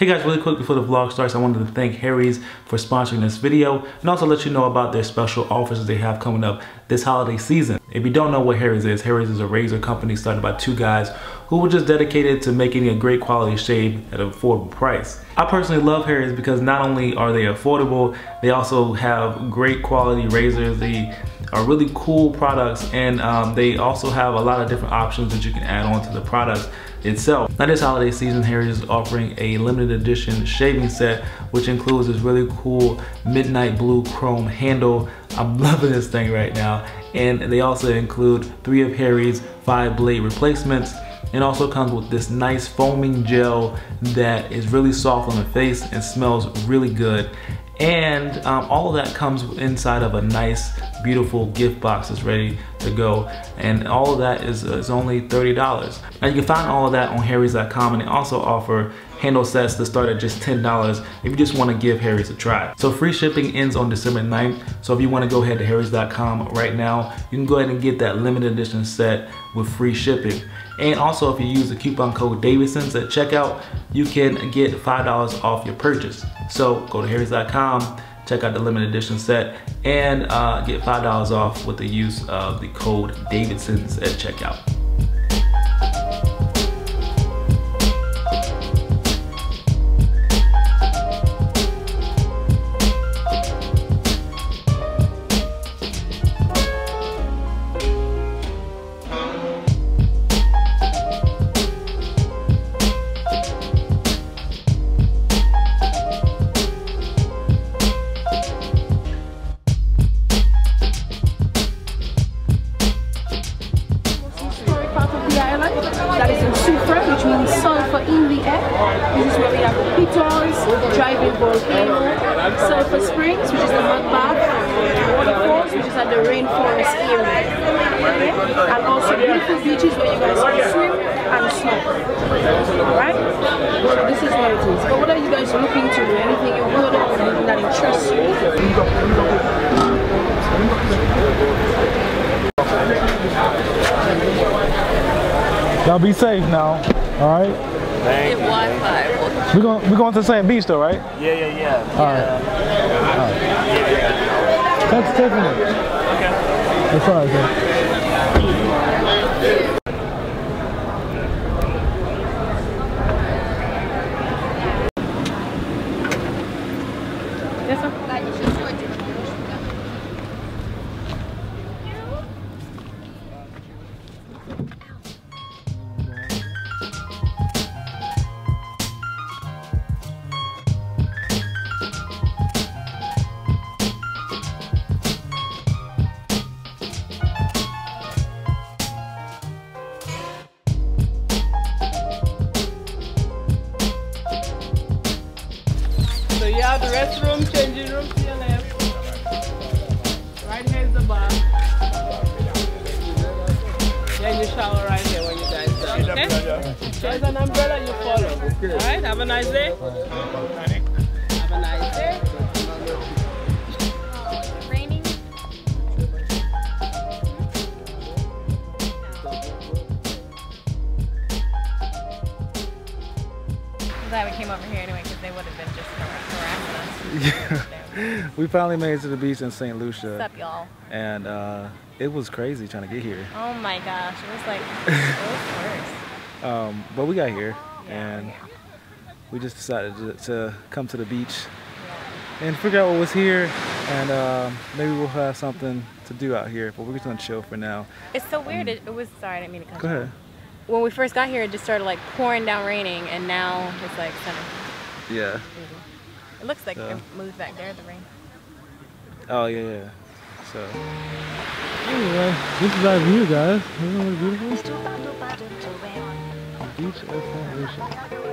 Hey guys, really quick before the vlog starts, I wanted to thank Harry's for sponsoring this video and also let you know about their special offers they have coming up this holiday season. If you don't know what Harry's is a razor company started by two guys who were just dedicated to making a great quality shave at an affordable price. I personally love Harry's because not only are they affordable, they also have great quality razors. They are really cool products, and they also have a lot of different options that you can add on to the product itself. Now this holiday season, Harry's is offering a limited edition shaving set, which includes this really cool midnight blue chrome handle. I'm loving this thing right now. And they also include 3 of Harry's 5 blade replacements. It also comes with this nice foaming gel that is really soft on the face and smells really good. And all of that comes inside of a nice, beautiful gift box that's ready to go. And all of that is only $30. Now you can find all of that on harrys.com, and they also offer handle sets that start at just $10 if you just wanna give Harry's a try. So free shipping ends on December 9th. So if you wanna go ahead to harrys.com right now, you can go ahead and get that limited edition set with free shipping. And also if you use the coupon code Davidson's at checkout, you can get $5 off your purchase. So go to harrys.com, check out the limited edition set, and get $5 off with the use of the code Davidson's at checkout. That is in Sufra, which means sulfur in the air. This is where we have the pitons, driving volcano, sulfur springs, which is the mud bath, waterfalls, which is at the rainforest area, and also beautiful beaches where you guys can swim and snorkel. Alright? So this is what it is. But what are you guys looking to do? Anything you heard of, anything that interests you? Y'all be safe now, all right? Thank you. Wi-Fi. We're going to the same beach though, right? Yeah. All right. That's Tiffany. Okay. That's all right, man. Yes, sir. Yeah, the restroom, changing room to your left. Right here is the bath. Then you shower right here when you guys done. Okay? There's an umbrella you follow. Alright, have a nice day. Have a nice day. Glad we came over here anyway, because they would have been just harassing us. We finally made it to the beach in Saint Lucia. What's up, y'all? And it was crazy trying to get here. Oh my gosh, it was like it was worse. But we got here, and we just decided to come to the beach and figure out what was here, and maybe we'll have something to do out here. But we're just gonna chill for now. It's so weird. It was sorry, I didn't mean to cut you. Go ahead. When we first got here, it just started like pouring down raining, and now it's like kind of... Yeah. It looks like it moved back there, the rain. Oh, yeah. So... Anyway, this is our view, guys. Isn't it beautiful? The beach of Saint Lucia.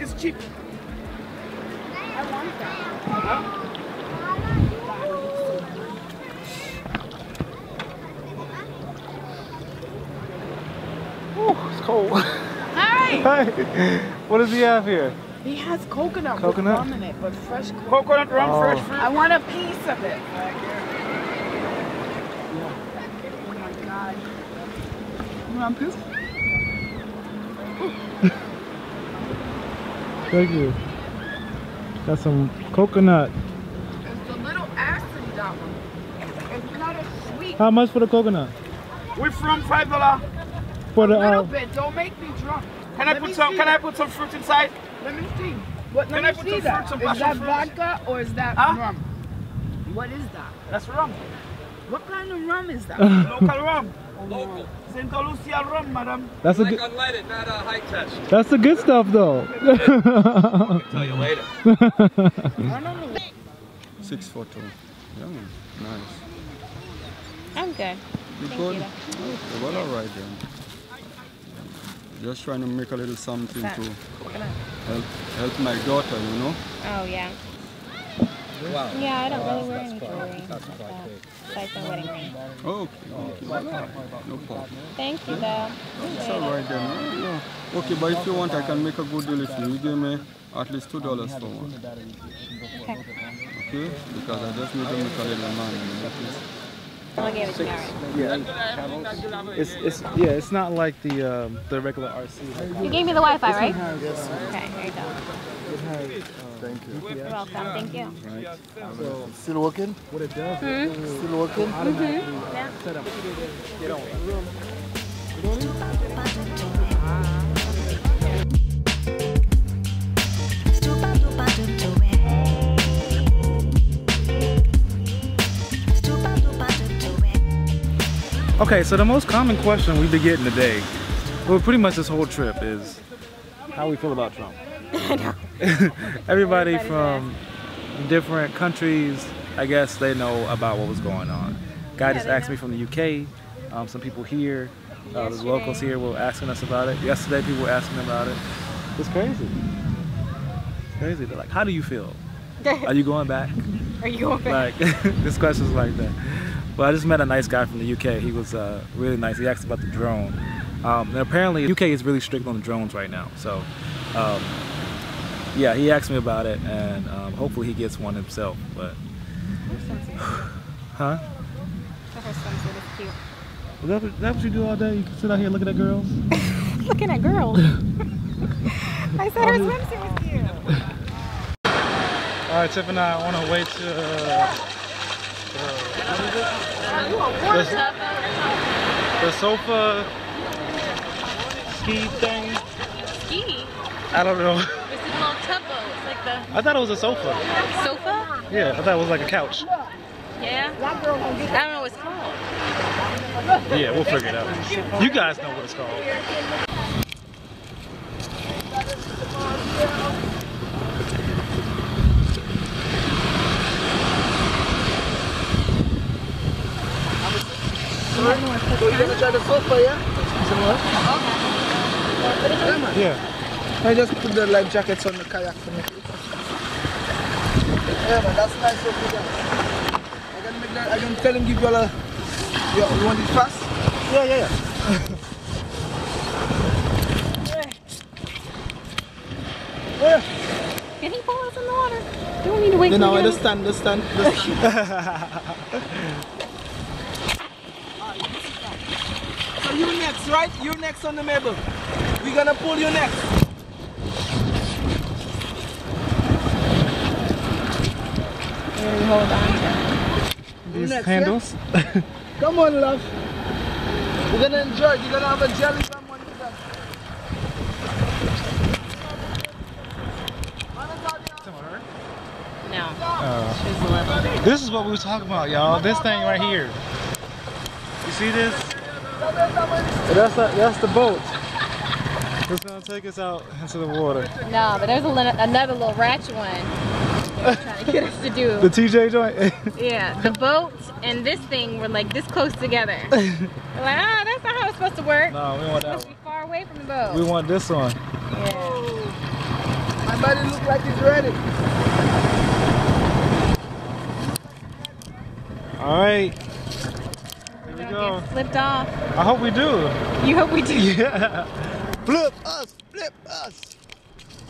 It's cheap. I want that. Oh, it's cold. Hi. Hi. What does he have here? He has coconut rum in it, but fresh coconut rum, oh. Fresh fruit. I want a piece of it. Oh my God. You want a piece? Thank you. Got some coconut. It's a little acidy, that one. It's not as sweet. How much for the coconut? We're from $5. For the, a little bit. Don't make me drunk. Can I put some? Can I put some fruit inside? Let me see. What? Let me see that. Is that vodka or is that rum? What is that? That's rum. What kind of rum is that? Local rum. Local. Saint Lucia rum, madam. That's like unleaded, not a high test. That's the good stuff, though. I'll tell you later. 6 foot 2. Yeah, nice. I'm good. You good? Oh, well, all right then. Just trying to make a little something to help my daughter, you know? Oh, yeah. Wow. Yeah, I don't really wear any jewelry. Besides my wedding ring. Oh, okay. No problem. Thank you, though. It's alright then. Yeah. Okay, but if you want, I can make a good deal if you give me at least $2 for one. Okay. Okay? Because I just need to make a little money. I'll give it to you. Yeah. It's not like the regular RC. You gave me the Wi-Fi, right? Yes. Okay, there you go. Thank you. You're welcome. Thank you. Right. So, still working? What it does? Still working? Yeah. Okay, so the most common question we've been getting today, well, pretty much this whole trip, is how we feel about Trump. I know. Everybody from different countries, I guess they know about what was going on. Guy just asked me from the UK, some people here, the locals here were asking us about it. Yesterday people were asking about it. It's crazy. It's crazy. They're like, how do you feel? Are you going back? Are you going back? Like, this question's like that. But I just met a nice guy from the UK. He was really nice. He asked about the drone. And apparently the UK is really strict on the drones right now. So yeah, he asked me about it, and hopefully he gets one himself. But huh? Cute. Well, that what you do all day? You sit out here looking at girls? Looking at girls? I said her swimsuit was cute. All right, Tiff and I are on our way to the sofa ski thing. Ski? I don't know. It's a little tubbo. It's like the... I thought it was a sofa. Sofa? Yeah, I thought it was like a couch. Yeah? I don't know what it's called. Yeah, we'll figure it out. You guys know what it's called. So you're gonna try the sofa, yeah? Oh, okay. Yeah. I just put the life jackets on the kayak for me. Yeah, man, that's nice of you guys. I can tell him give you all a... You want it fast? Yeah. Can he pull us in the water? Do we need to wait for him? No, understand. You next, right? You next on the Mabel. We're gonna pull you next. Really hold on to these next, handles. Yeah? Come on, love. You're gonna enjoy it. You're gonna have a jelly jam on your back. No. She's 11. This is what we were talking about, y'all. This thing right here. You see this? That's the boat. It's gonna take us out into the water. No, but there's another little ratchet one they're trying to get us to do. The TJ joint? Yeah, the boat and this thing were like this close together. We're like, ah, that's not how it's supposed to work. No, we want that one. It's supposed to be far away from the boat. We want this one. Yeah. That buddy looks like he's ready. All right. Here we go. Get flipped off. I hope we do. You hope we do? Yeah. Flip us, flip us.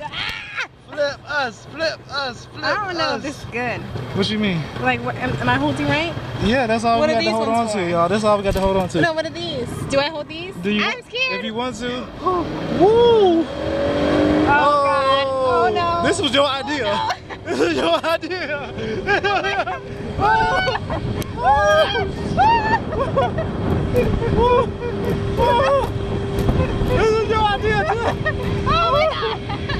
Ah! Flip us, flip us, flip us. I don't know if this is good. What you mean? Like, what, am I holding right? Yeah, that's all we got to hold on to, y'all. That's all we got to hold on to. No, what are these? Do I hold these? Do you, I'm scared. If you want to. Oh. Woo! Oh, God. Oh, no. This was your idea. Oh, no. This is your idea. This is your idea. Oh my God. Oh. Oh my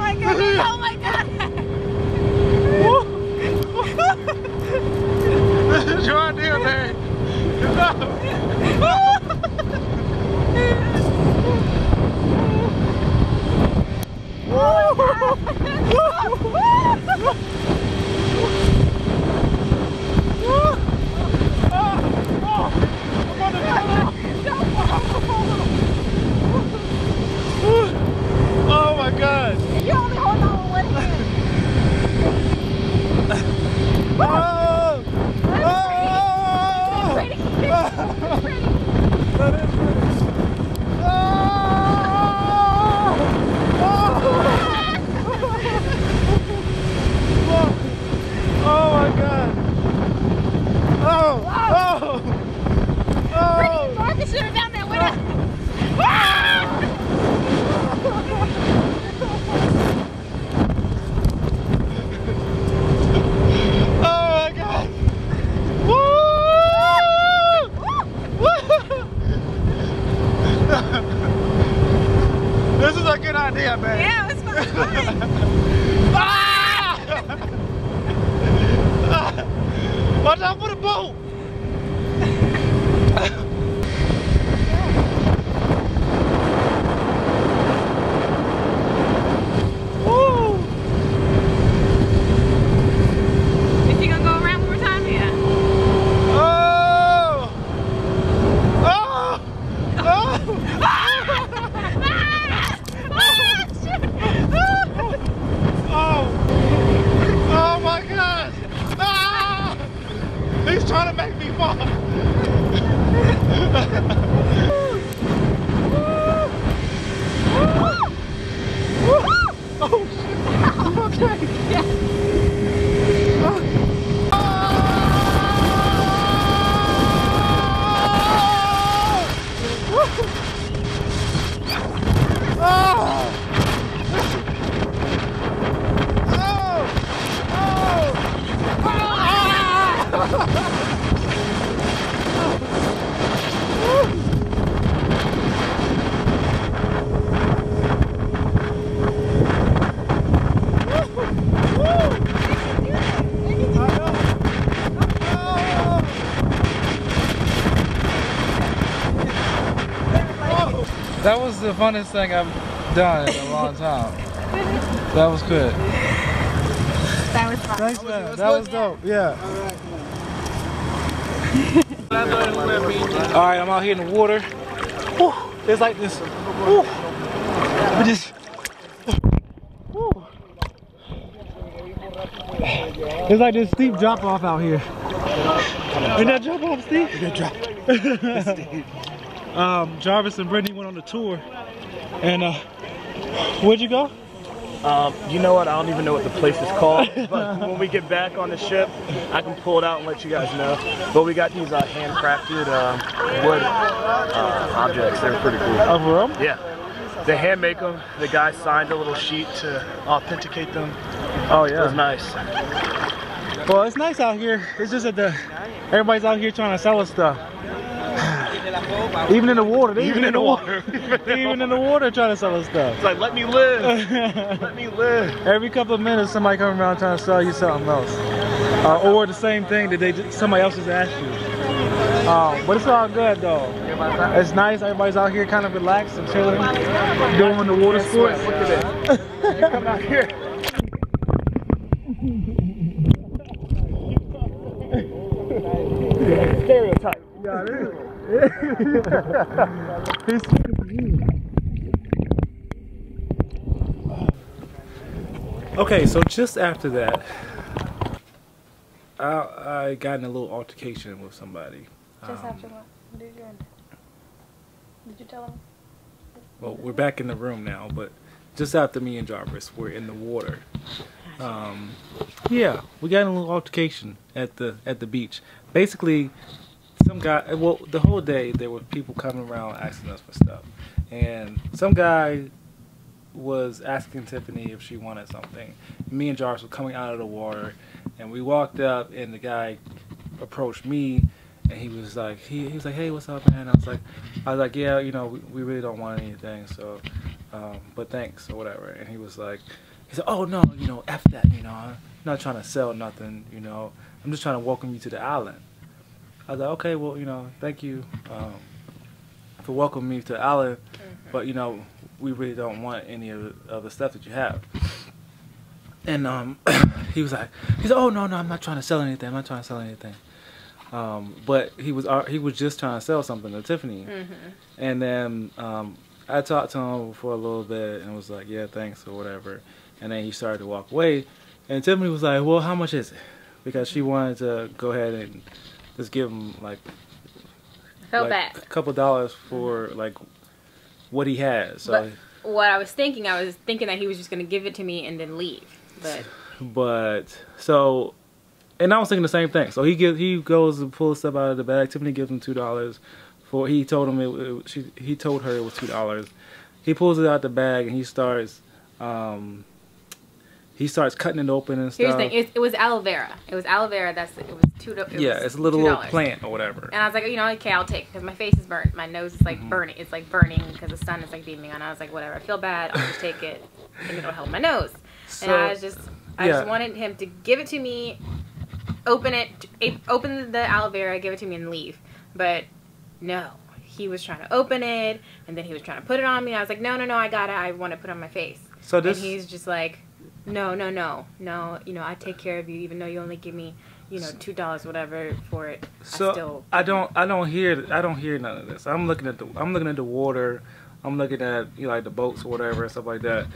God. Oh my God. This is your idea, man. Watch out for the boat! That was the funnest thing I've done in a long time. That was good. That was fun. Thanks, man. That was dope. Yeah. All right, I'm out here in the water. Woo, it's like this. Woo. We just. Woo. It's like this steep drop off out here. Isn't that drop off steep? Good drop. It's steep. Jarvis and Brittany went on the tour, and where'd you go? You know what? I don't even know what the place is called, but when we get back on the ship, I can pull it out and let you guys know. But we got these handcrafted wood objects. They're pretty cool. Overall? Yeah. They hand make them. The guy signed a little sheet to authenticate them. Oh yeah. It was nice. Well, it's nice out here. It's just that everybody's out here trying to sell us stuff. Even in the water, even in the water trying to sell us stuff. It's like, let me live, let me live. Every couple of minutes somebody comes around trying to sell you something else. Or the same thing that somebody else has asked you. But it's all good though. It's nice, everybody's out here kind of relaxed and chilling, doing the water sports. Look at it. They come out here. Stereotype. Yeah, it is. He's Okay, so just after that, I got in a little altercation with somebody. Just after what? What did you end? Did you tell him? Well, we're back in the room now, but just after me and Jarvis were in the water. Yeah, we got in a little altercation at the beach. Basically, some guy, well, the whole day there were people coming around asking us for stuff. And some guy was asking Tiffany if she wanted something. Me and Jarvis were coming out of the water, and we walked up, and the guy approached me, and he was like, he was like, hey, what's up, man? I was like, yeah, you know, we really don't want anything, so, but thanks or whatever. And he said, oh no, you know, F that, you know, I'm not trying to sell nothing, you know, I'm just trying to welcome you to the island. I was like, okay, well, you know, thank you for welcoming me to the island, but you know, we really don't want any of the stuff that you have. And he said, oh no, I'm not trying to sell anything. But he was just trying to sell something to Tiffany. And then I talked to him for a little bit and was like, yeah, thanks or whatever. And then he started to walk away. And Tiffany was like, well, how much is it? Because she wanted to go ahead and just give him like a couple dollars for like what he has. So but what I was thinking that he was just gonna give it to me and then leave. And I was thinking the same thing. So he goes and pulls stuff out of the bag. Tiffany gives him $2 for he told her it was $2. He pulls it out the bag and he starts cutting it open and stuff. Here's the thing, it was aloe vera. It was aloe vera. It's a little old plant or whatever. And I was like, you know, okay, I'll take it because my face is burnt. My nose is like burning. It's like burning because the sun is like beaming on. I was like, whatever. I feel bad. I'll just take it and it'll help my nose. So, and I just wanted him to give it to me, open the aloe vera, give it to me, and leave. But no, he was trying to open it and then he was trying to put it on me. I was like, no, I got it. I want to put it on my face. So and he's just like, No, you know, I take care of you, even though you only give me, you know, $2 whatever for it. So I don't hear none of this. I'm looking at the water, I'm looking at, you know, like the boats or whatever and stuff like that.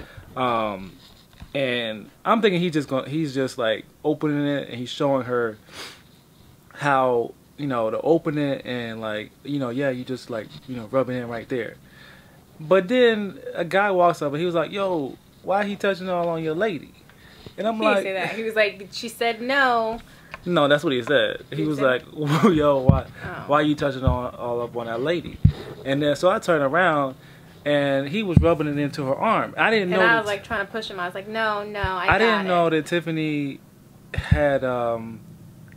And I'm thinking he's just like opening it and he's showing her how, you know, to open it and like, you know, yeah, you just like, you know, rubbing it right there. But then a guy walks up and he was like, yo, why he touching all on your lady? And I'm like, he was like, she said no. No, that's what he said. He was like, yo, why you touching all up on that lady? And then so I turned around, and he was rubbing it into her arm. I was like trying to push him. I was like, no, I didn't know that Tiffany had. I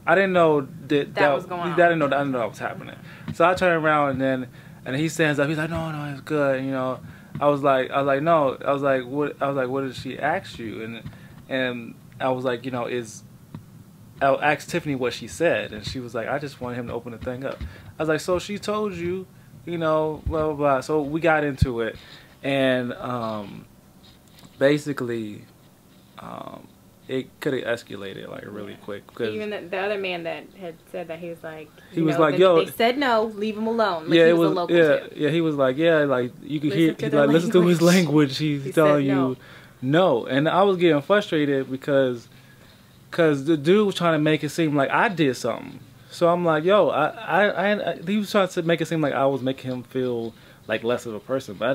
didn't know that was going on. I didn't know that was happening. So I turned around, and he stands up. He's like, no, it's good, you know. I was like, no. I was like, what did she ask you? And I was like, you know, I asked Tiffany what she said, and she was like, I just wanted him to open the thing up. I was like, so she told you, you know, blah blah blah. So we got into it, and basically, it could have escalated like really quick. Cause even the other man that had said that, he was like, yo, they said no, leave him alone. Like, yeah, he was a local too. Yeah, he was like, yeah, like you could hear, like listen to his language. He's telling you no, and I was getting frustrated because the dude was trying to make it seem like I did something. So I'm like, yo, he was trying to make it seem like I was making him feel like less of a person, but I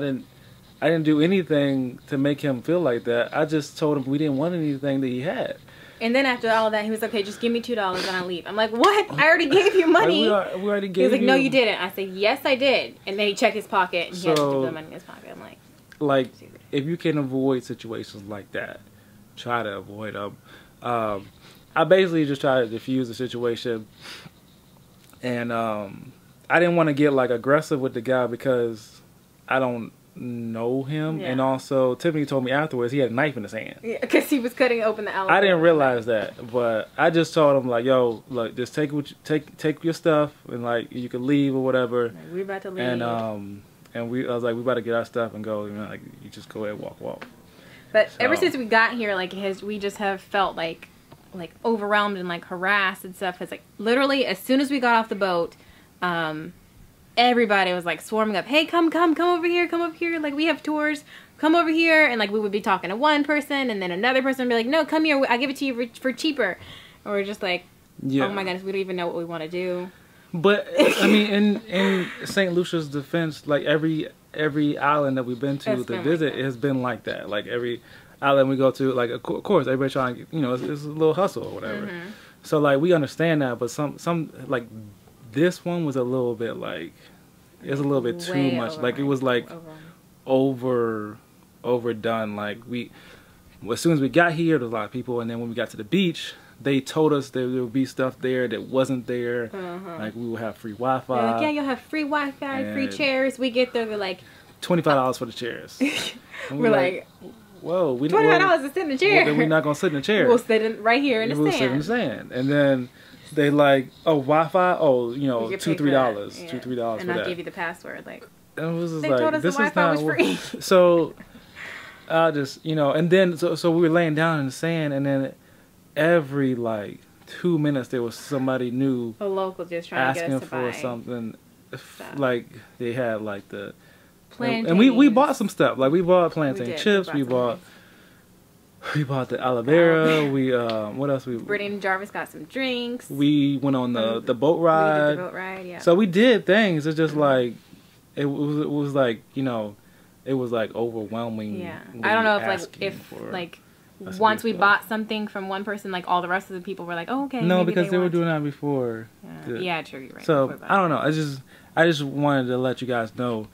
didn't do anything to make him feel like that. I just told him we didn't want anything that he had. And then after all that, he was like, okay, just give me $2 and I'll leave. I'm like, what? I already gave you money. Like, we already gave you. He was like, no, you didn't. I said, yes, I did. And then he checked his pocket and he had to put the money in his pocket. I'm like. Like, if you can avoid situations like that, try to avoid them. I basically just tried to diffuse the situation. And I didn't want to get like aggressive with the guy because I don't know him, yeah. And also Tiffany told me afterwards he had a knife in his hand. Yeah, because he was cutting open the aloe vera. I didn't realize that, but I just told him like, "Yo, look, just take your stuff, and like you can leave or whatever." Like, we're about to leave, I was like, "We about to get our stuff and go." You know, like you just go ahead, walk. But so, ever since we got here, like we just have felt like overwhelmed and like harassed and stuff. It's like literally as soon as we got off the boat, everybody was like swarming up, hey, come over here, like we have tours, come over here. And like we would be talking to one person and then another person would be like, no, come here, I'll give it to you for cheaper. Or we're just like, yeah. Oh my goodness, we don't even know what we want to do. But I mean, in St. Lucia's defense, like every island that we've been to visit, it has been like that. Like every island we go to, like of course everybody trying, you know, it's a little hustle or whatever. Mm-hmm. So like we understand that, but some like this one was a little bit like, it's a little bit too much. Like it was like overdone. Like as soon as we got here, there was a lot of people, and then when we got to the beach, they told us there would be stuff there that wasn't there. Uh-huh. Like we would have free Wi-Fi. They're like, yeah, you'll have free Wi-Fi, free chairs. We get there, they're like, $25 for the chairs. We're like, whoa, we $25 to sit in a chair. Well, we're not gonna sit in a chair. We'll sit in right here in the sand. We'll sit in the sand, and then they like, oh, Wi-Fi. Oh, you know, $2-3, yeah. $2-3. And I'll give you the password. Like, and it was just they like, told us this the Wi-Fi was free. So I just, you know, and then so we were laying down in the sand, and then every like 2 minutes there was somebody new, a local, just trying to get us to buy something. So. Like they had like the plantains. And we bought some stuff. Like we bought plantain chips. We bought the aloe vera. We what else? Brittany and Jarvis got some drinks. We went on the boat ride. We did the boat ride, yeah. So we did things. It's just like it was like, you know, it was like overwhelming. Yeah, I don't know if once we bought something from one person, like all the rest of the people were like, oh, okay. No, because they were doing that before. Yeah, yeah, true, you're right. So I don't know. I just wanted to let you guys know.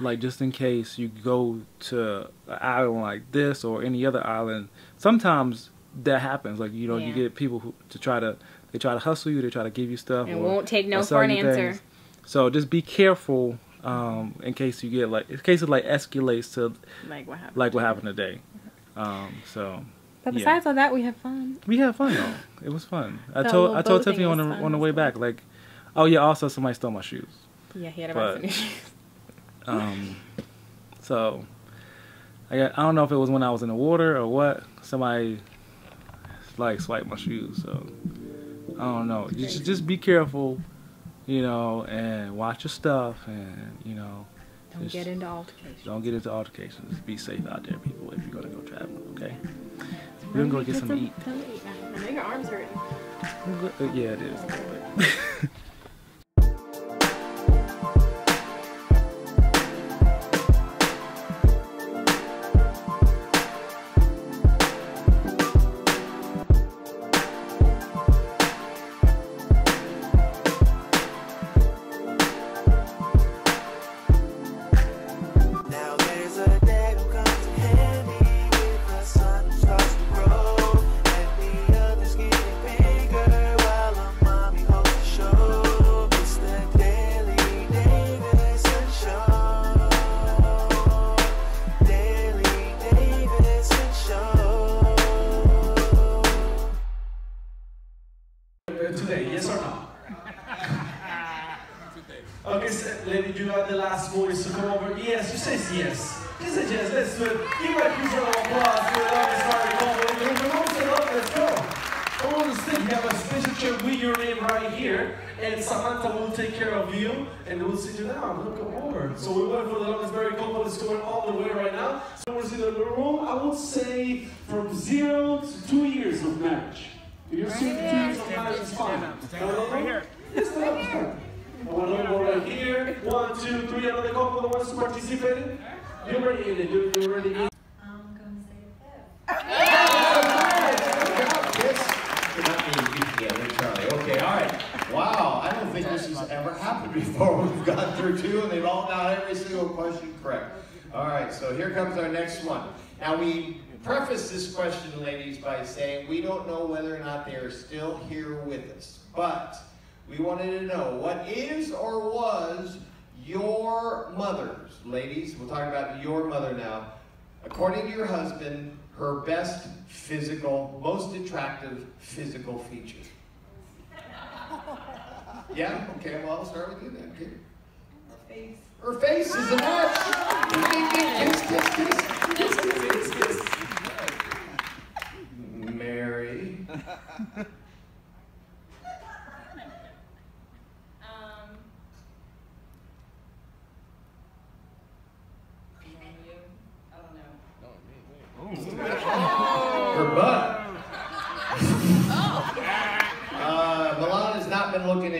Like, just in case you go to an island like this or any other island, sometimes that happens. Like, you know, you get people who try to hustle you, they try to give you stuff. And won't take no for an answer. So just be careful in case you get like, in case it like escalates to like what happened today. But besides all that, we had fun. We had fun though. It was fun. I told Tiffany on the way back, like, oh yeah, also somebody stole my shoes. Yeah, he had a bunch of shoes. So I don't know if it was when I was in the water or what, somebody like swiped my shoes. So I don't know. Just be careful, you know, and watch your stuff, and you know, don't get into altercations. Don't get into altercations. Be safe out there, people, if you're gonna go traveling. Okay, we're gonna go get some to eat. I know your arm's hurting. Yeah, it is. Okay. But we wanted to know, what is or was your mother's, ladies, we'll talk about your mother now, according to your husband, her best physical, most attractive physical feature? Yeah? Okay, well, I'll start with you then. Okay. Her face. Her face is a match. Kiss, kiss, kiss, kiss, kiss, kiss. Mary.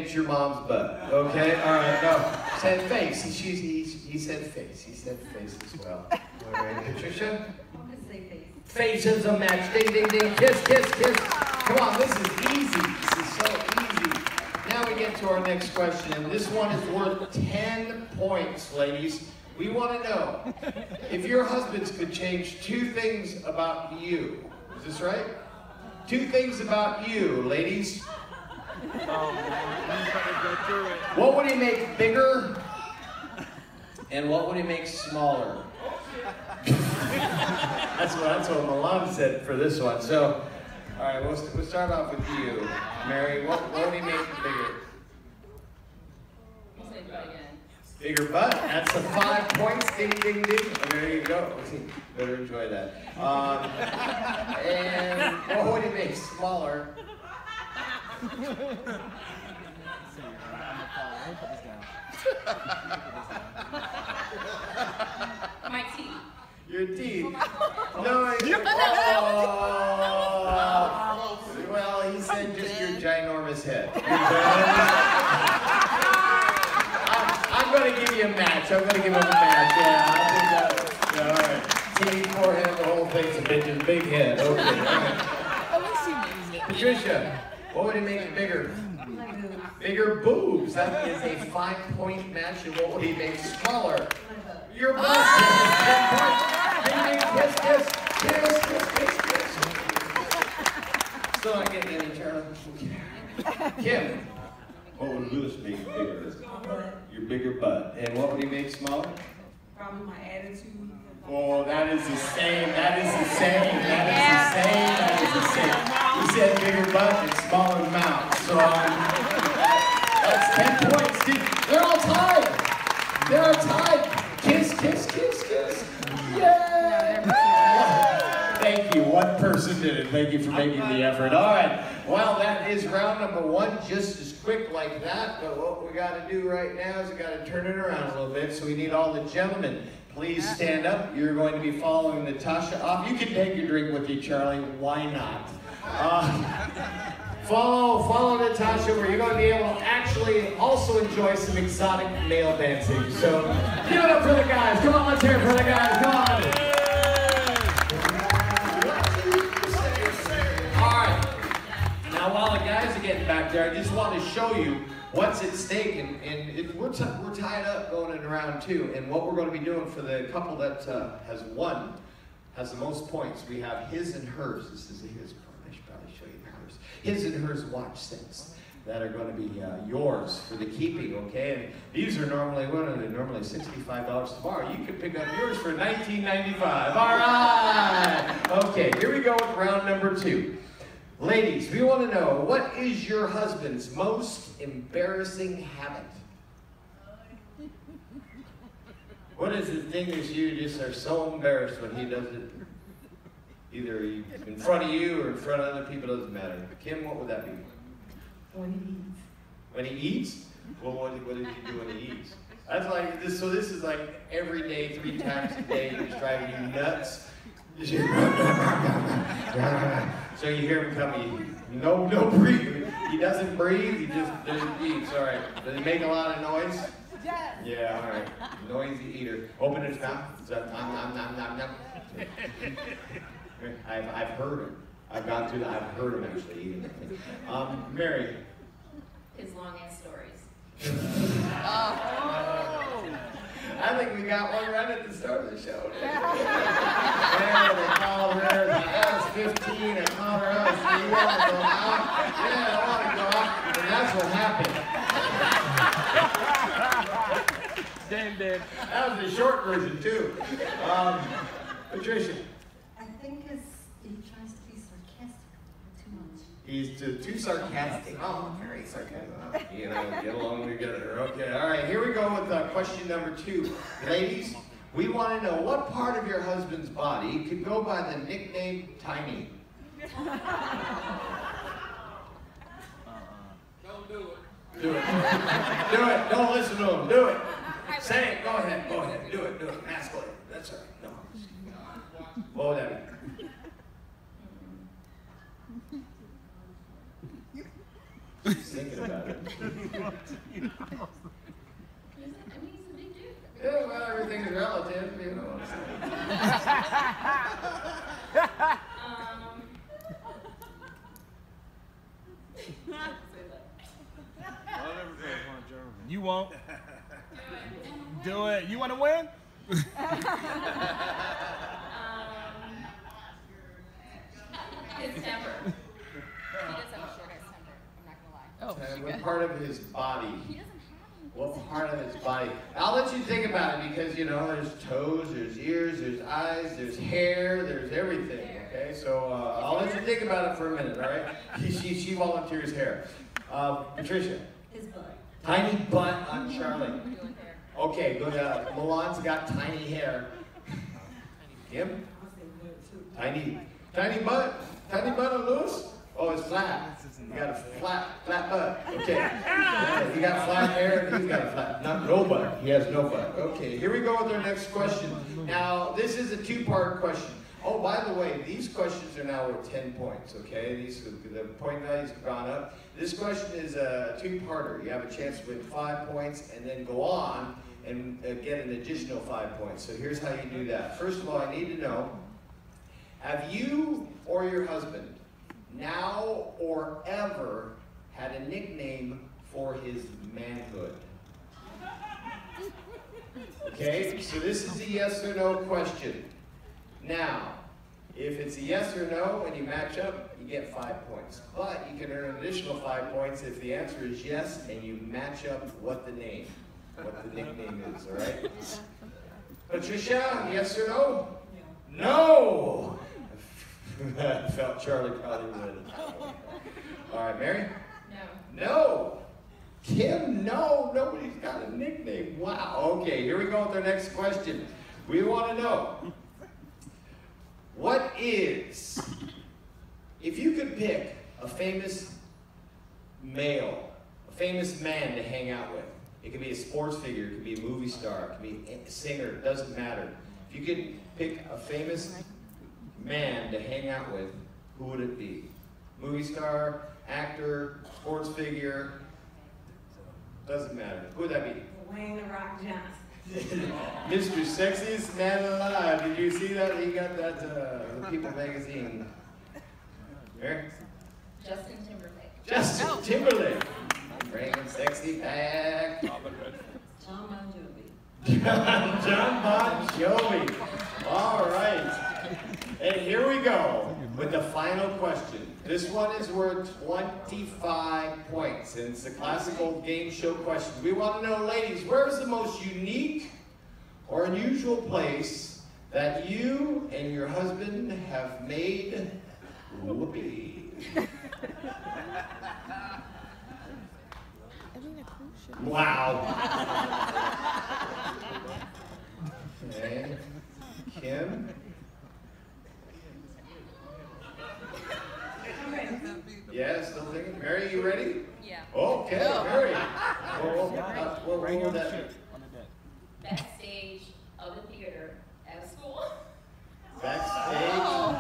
it's your mom's butt. Okay? All right, no. Said face. He said face. He said face as well. All right, Patricia? I'm going to say face. Face is a match. Ding, ding, ding. Kiss, kiss, kiss. Come on, this is easy. This is so easy. Now we get to our next question, and this one is worth 10 points, ladies. We want to know, if your husbands could change two things about you, is this right? Two things about you, ladies. What would he make bigger, and what would he make smaller? That's what Milan said for this one. So, all right, we'll start off with you, Mary. What would he make bigger? We'll say that again. Bigger butt. That's the 5 points. Ding, ding, ding. And there you go. Better enjoy that. And what would it make? Smaller. My teeth. Your teeth. No. Oh. Well, he said just your ginormous head. I'm going to give him a match, yeah. I think that was, all right. Team for him, the whole thing's a bitch's big head. Okay, all right. Patricia, what would it make it bigger? My boobs. Bigger boobs. That is a 5-point match, and what would he make smaller? Your butt. Kiss. Still not getting any turn. Kim. What would Lewis make bigger? Your bigger butt. And what would he make smaller? Probably my attitude. Oh, that is the same. That is the same. That is the same. That is the same. He said bigger butt and smaller mouth. So that's 10 points. They're all tied. They're all tied. Kiss, kiss, kiss, kiss. Yay! Thank you. One person did it. Thank you for making the effort. All right. Well, that is round number one, just as quick like that, but what we gotta do right now is we gotta turn it around a little bit, so we need all the gentlemen. Please stand up. You're going to be following Natasha off. You can take your drink with you, Charlie. Why not? Follow Natasha, where you're gonna be able to actually also enjoy some exotic male dancing. So, give it up for the guys. Come on, let's hear it for the guys, come on. While the guys are getting back there, I just want to show you what's at stake, and we're tied up going into round two, and what we're going to be doing for the couple that has won, has the most points, we have his and hers. This is a his part, I should probably show you hers. His and hers watch sets that are going to be yours for the keeping, okay? And these are normally, what are they, normally $65 tomorrow. You can pick up yours for $19.95. All right! Okay, here we go with round number two. Ladies, we want to know, what is your husband's most embarrassing habit? What is the thing that you just are so embarrassed when he does it? Either in front of you or in front of other people, doesn't matter. But Kim, what would that be? When he eats. When he eats? Well, what does he do when he eats? That's like this. So this is like every day, 3 times a day, he's driving you nuts. So you hear him coming, no breathing. He doesn't breathe, he just doesn't eat. All right. Does he make a lot of noise? Yes. Yeah, all right. Noisy eater. Open his mouth. Nom, nom, nom. I've heard him. I've gone through that. I've heard him actually eating. Mary. His long-ass stories. Oh. I think we got one right at the start of the show. I was 15, I called her up, I said, you want to go out? Yeah, I want to go out, and that's what happened. Damn, damn. That was the short version, too. Patricia. I think he tries to be sarcastic too much. He's too sarcastic. Oh, very sarcastic. You know, get along together. Okay, all right, here we go with question number two. Ladies, we want to know what part of your husband's body could go by the nickname Tiny. Don't do it. Do it. Do it. Don't listen to him. Do it. Say it. Go ahead. Go ahead. Do it. Do it. Masculine. That's all right. No. What would that be? She's thinking about it. He's a big dude. Yeah, well, everything's relative, you know what I'm saying. I'll never play one German. You won't. Do it. You want to win? His temper. He does have a short temper. I'm not gonna lie. Oh, what part of his body? He doesn't have him. What part of his body? I'll let you think about it because you know there's toes, there's ears, there's eyes, there's hair, there's everything. Okay, so I'll let you think about it for a minute. All right? She volunteers hair. Patricia. His butt. Tiny butt on Charlie. Okay, go down. Milan's got tiny hair. Him? Tiny. Tiny butt. Tiny butt on Louis? Oh, it's flat. You got a flat butt. Okay. Yeah, you got flat hair and he's got a flat. No butt. He has no butt. Okay, here we go with our next question. Now, this is a two-part question. Oh, by the way, these questions are now worth 10 points, okay? The point values have gone up. This question is a two-parter. You have a chance to win 5 points and then go on and get an additional 5 points. So here's how you do that. First of all, I need to know, have you or your husband now or ever had a nickname for his manhood? Okay, so this is a yes or no question. Now, if it's a yes or no and you match up, you get 5 points. But you can earn an additional 5 points if the answer is yes and you match up what the nickname is, all right? Patricia, yes or no? No! I felt Charlie probably would. All right, Mary? No. No! Kim, no! Nobody's got a nickname. Wow. Okay, here we go with our next question. We want to know, what is, if you could pick a famous male, a famous man to hang out with, it could be a sports figure, it could be a movie star, it could be a singer, it doesn't matter. If you could pick a famous man to hang out with, who would it be? Movie star, actor, sports figure, doesn't matter. Who would that be? Wayne The Rock Johnson. Mr. Sexiest Man Alive. Did you see that? He got that the People magazine. Here? Justin Timberlake. Justin Timberlake. Bring sexy back. John Bon Jovi. John Bon Jovi. All right. And here we go with the final question. This one is worth 25 points. And it's a classical game show question. We want to know, ladies, where's the most unique or unusual place that you and your husband have made whoopee? Wow. Okay. Kim? Yes, still thinking. Mary, you ready? Yeah. Okay, oh. Mary. What would that be? Backstage of the theater at school. Backstage? Oh.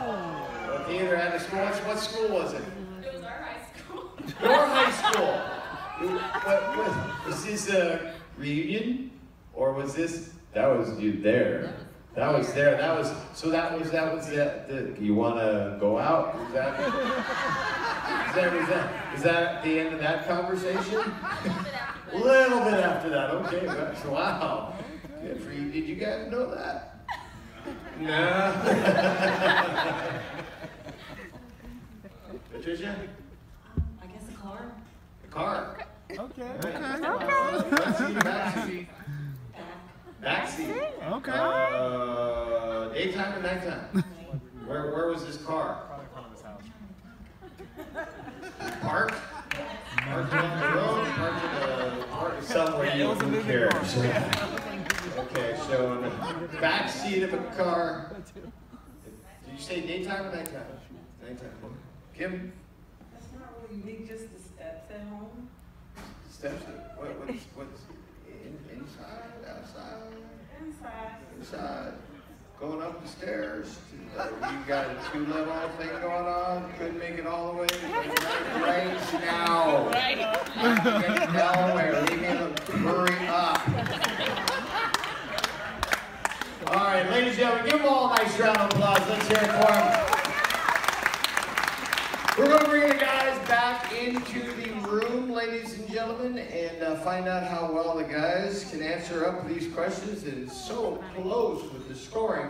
The theater at a school? What school was it? It was our high school. Your high school? Was this a reunion, or was this? That was you there. That was there. That was so. That was you want to go out? Is that? Is that the end of that conversation? A little bit after that. Okay. Wow. Good for you. Did you guys know that? No. Patricia. I guess a car. A car. Okay. Backseat. Backseat. Okay. Daytime or nighttime? Where was this car? Probably in front of his house. Park? Park down the road? Park somewhere you don't care. Okay, so in the backseat of a car. Did you say daytime or nighttime? Nighttime. Kim? That's not really unique, just the steps at home. Steps? What's inside, outside? Inside. Inside. going up the stairs. You've got a two-level thing going on. Couldn't make it all the way. Right now. Right. Nowhere. Leave me alone. Hurry up. All right, ladies and gentlemen, give them all a nice round of applause. Let's hear it for them. We're going to bring the guys back into the room, ladies and gentlemen, and find out how well the guys can answer up these questions. And so close with the scoring.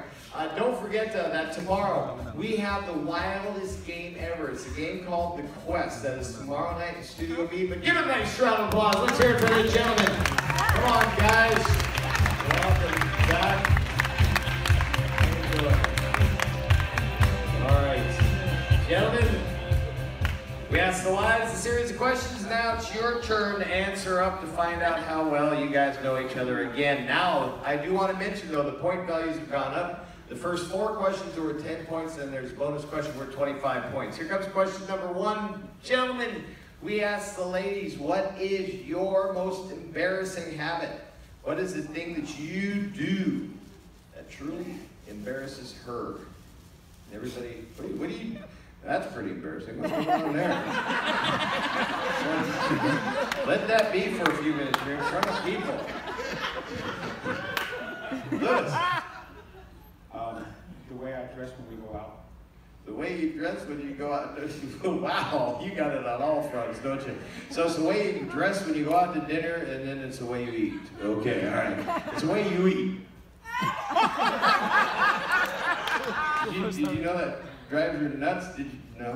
Don't forget that tomorrow we have the wildest game ever. It's a game called The Quest. That is tomorrow night in Studio B. But give it a nice round of applause. Let's hear it for the gentlemen. Come on, guys. Welcome back. All right, gentlemen. We asked the wives a series of questions. Now it's your turn to answer up to find out how well you guys know each other again. Now, I do want to mention, though, the point values have gone up. The first four questions were 10 points, and there's bonus question were 25 points. Here comes question number one. Gentlemen, we asked the ladies, what is your most embarrassing habit? What is the thing that you do that truly embarrasses her? And everybody, what do you do? That's pretty embarrassing. What's going on there? Let that be for a few minutes. You're in front of people. Lewis. The way I dress when we go out. The way you dress when you go out. Wow, you got it on all fronts, don't you? So it's the way you dress when you go out to dinner, and then it's the way you eat. Okay, all right. It's the way you eat. Did you know that? Drive your nuts, did you know?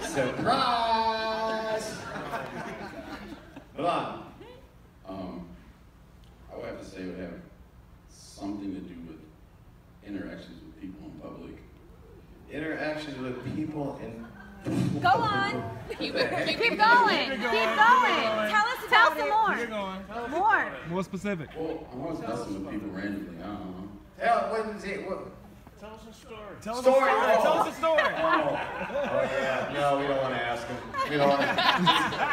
Surprise! Hold on. I would have to say it would have something to do with interactions with people in public. Interactions with people in public. Go on. Keep going. Keep going. Tell us about it. Tell some more. More. More specific. Well, I was messing with people randomly. I don't know. Hell, Tell us a story. Tell us a story. Oh, yeah. No, we don't want to ask him. We don't want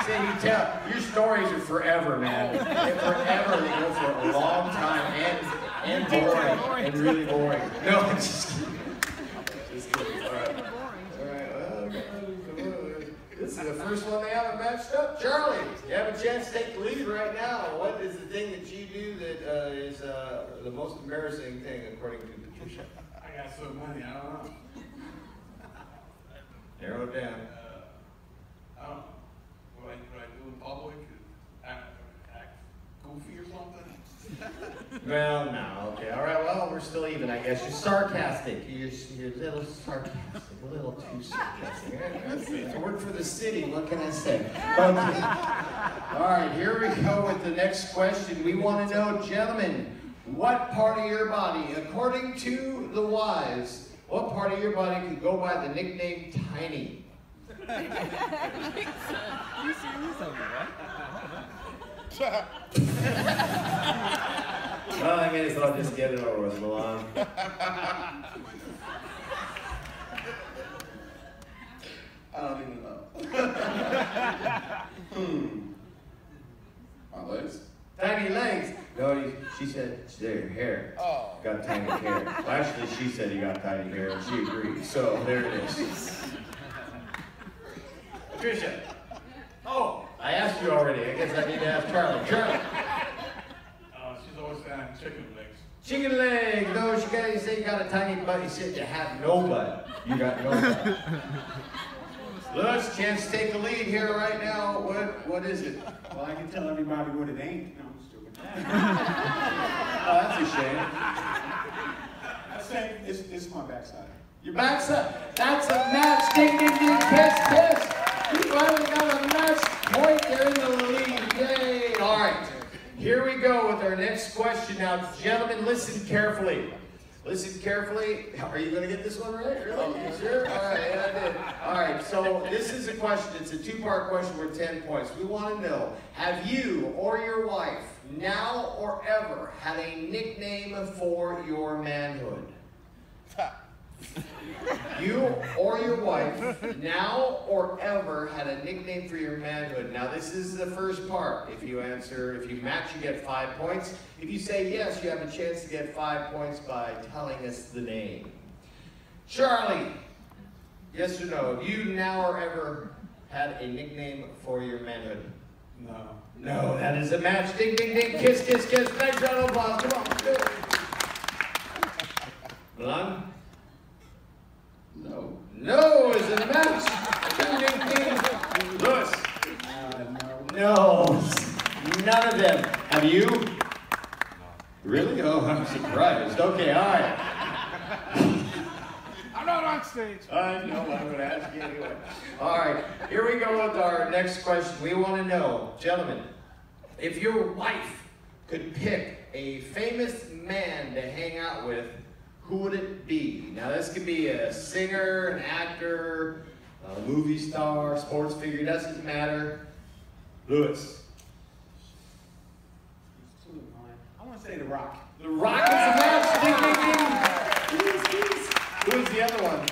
to. See, your stories are forever, man. They're forever. They go for a long time and boring. And really boring. No, I'm just kidding. Just kidding. All right. All right. Well, okay. This is the first one they haven't matched up. Charlie, you have a chance to take the lead right now. What is the thing that you do that is the most embarrassing thing, according to Patricia? I got so many, I don't know. Narrow down. I don't know what I do in public. Act goofy or something. Well, no, okay, all right, well, we're still even, I guess. You're sarcastic. You're a little sarcastic, a little too sarcastic. I work for the city, what can I say? Okay. All right, here we go with the next question. We want to know, gentlemen, what part of your body, according to the wives, what part of your body could go by the nickname Tiny? You see this over, right? Well, I may as well just get it over with, Milan. I don't even know. My legs? Tiny legs. No, she said their hair. Oh. Got tiny hair. Well, actually, she said he got tiny hair, and she agreed. So there it is. Patricia. Oh, I asked you already. I guess I need to ask Charlie. Charlie. She's always got chicken legs. Chicken legs. No, she got. You said you got a tiny butt. You said you have no butt. You got no butt. Lewis, chance to take the lead here right now. What is it? Well, I can tell everybody what it ain't. No, I'm stupid. Oh, that's a shame. I say it's my backside. Your backside. That's a match. Ding, ding, ding. Kiss, kiss. You finally got a match point. They're in the lead. Yay. All right. Here we go with our next question. Now, gentlemen, listen carefully. Listen carefully. Are you going to get this one right? Really? You sure? All right, yeah, I did. All right, so this is a question. It's a two-part question with 10 points. We want to know, have you or your wife, now or ever, had a nickname for your manhood? You or your wife, now or ever, had a nickname for your manhood. Now this is the first part. If you answer, if you match, you get 5 points. If you say yes, you have a chance to get 5 points by telling us the name. Charlie, yes or no, you now or ever had a nickname for your manhood? No. No, that is a match. Ding, ding, ding, kiss, kiss, kiss. Nice round of applause, come on, do it. Milan? No. No is a match. Ding, ding, ding. Lewis? No. No. None of them. Have you? No. Really? Oh, I'm surprised. Okay, all right. I'm not on stage. I know, I'm going to ask you anyway. All right, here we go with our next question. We want to know, gentlemen, if your wife could pick a famous man to hang out with, who would it be? Now this could be a singer, an actor, a movie star, sports figure, doesn't matter. Lewis. I want to say The Rock. The Rock is a match. Ding, ding, ding. Please, please. Who's the other one?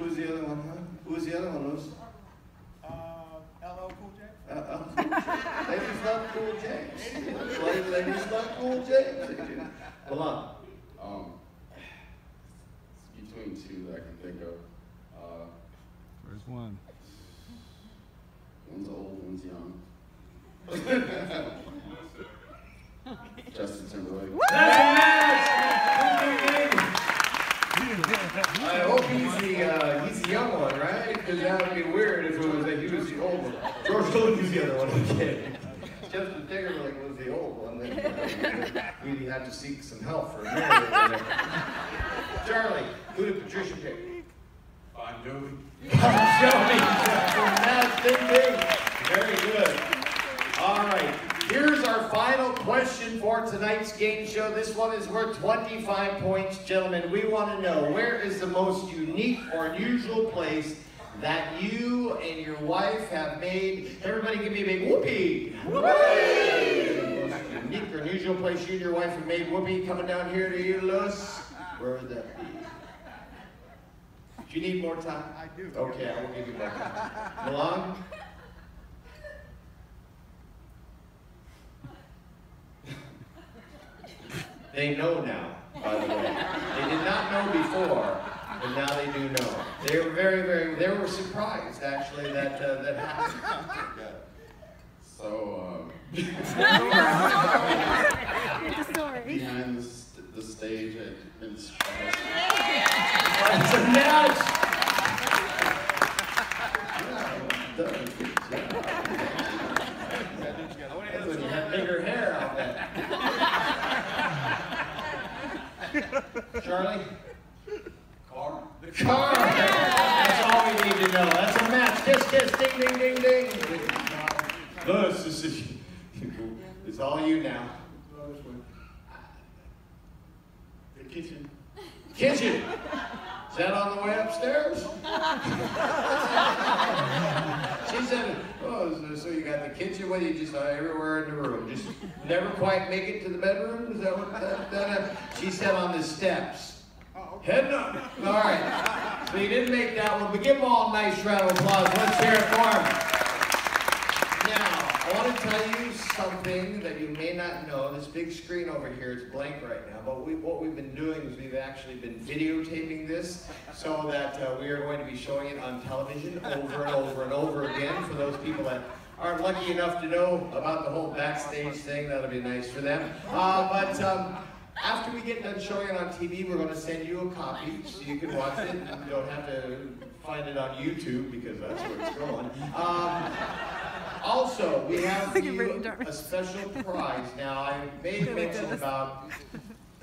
Who's the other one, huh? Who's the other one, Lewis? LL Cool J. LL Cool J. Ladies love Cool J. Ladies love Cool J. Hold on. Between two that I can think of. Where's one? One's old, one's young. Justin Timberlake. I hope he's the young one, right? Because that would be weird if it was that he was the old one. George Clooney was the other one. Justin Timberlake was the old one. We had to seek some help for a minute. Charlie, who did Patricia pick? Bon Jovi. Bon Jovi. Very good. All right. Here's our final question for tonight's game show. This one is worth 25 points, gentlemen. We want to know, where is the most unique or unusual place that you and your wife have made? Everybody give me a big whoopee. Whoopee! Most unique or unusual place you and your wife have made whoopee. Coming down here to you, Lewis. Where would that be? Do you need more time? I do. Okay, I will give you more time. Milan? They know now, by the way. They did not know before, but now they do know. They were very surprised, actually, that that happened. Yeah. So, it's a story. Behind the stage at Vince Charles. That's a match! Yeah, well done. Good job. That's when you had bigger hair on that. Charlie? Car. The car. That's all we need to know. That's a match. Kiss, kiss, ding, ding, ding, ding. Lewis, this is it's all you now. The kitchen. Kitchen? Is that on the way upstairs? She said, oh, so you got the kitchen, well, you just everywhere in the room. Just never quite make it to the bedroom? Is that what that? She said on the steps. Oh, okay. Heading up. All right. So you didn't make that one, but give them all a nice round of applause. Let's hear it for them. I want to tell you something that you may not know. This big screen over here is blank right now, but what we've been doing is we've actually been videotaping this so that we are going to be showing it on television over and over and over again for those people that aren't lucky enough to know about the whole backstage thing. That'll be nice for them. After we get done showing it on TV, we're going to send you a copy so you can watch it. You don't have to find it on YouTube because that's where it's going. Also, we have for you a special prize. Now, I made mention about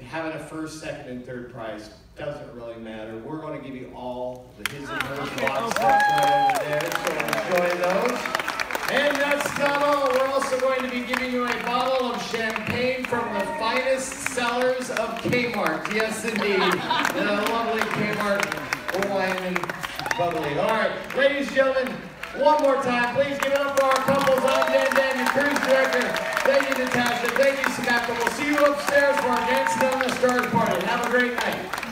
having a first, second, and third prize. Doesn't really matter. We're going to give you all the his and hers box sets right over there, so enjoy those. And that's not all. We're also going to be giving you a bottle of champagne from the finest sellers of Kmart. Yes, indeed. The lovely Kmart Hawaiian and bubbly. All right, ladies and gentlemen, one more time, please give it up for our couples. I'm Dan Daniel, cruise director. Thank you, Natasha. Thank you, Samantha. We'll see you upstairs for our Dancing on the Stars party. Have a great night.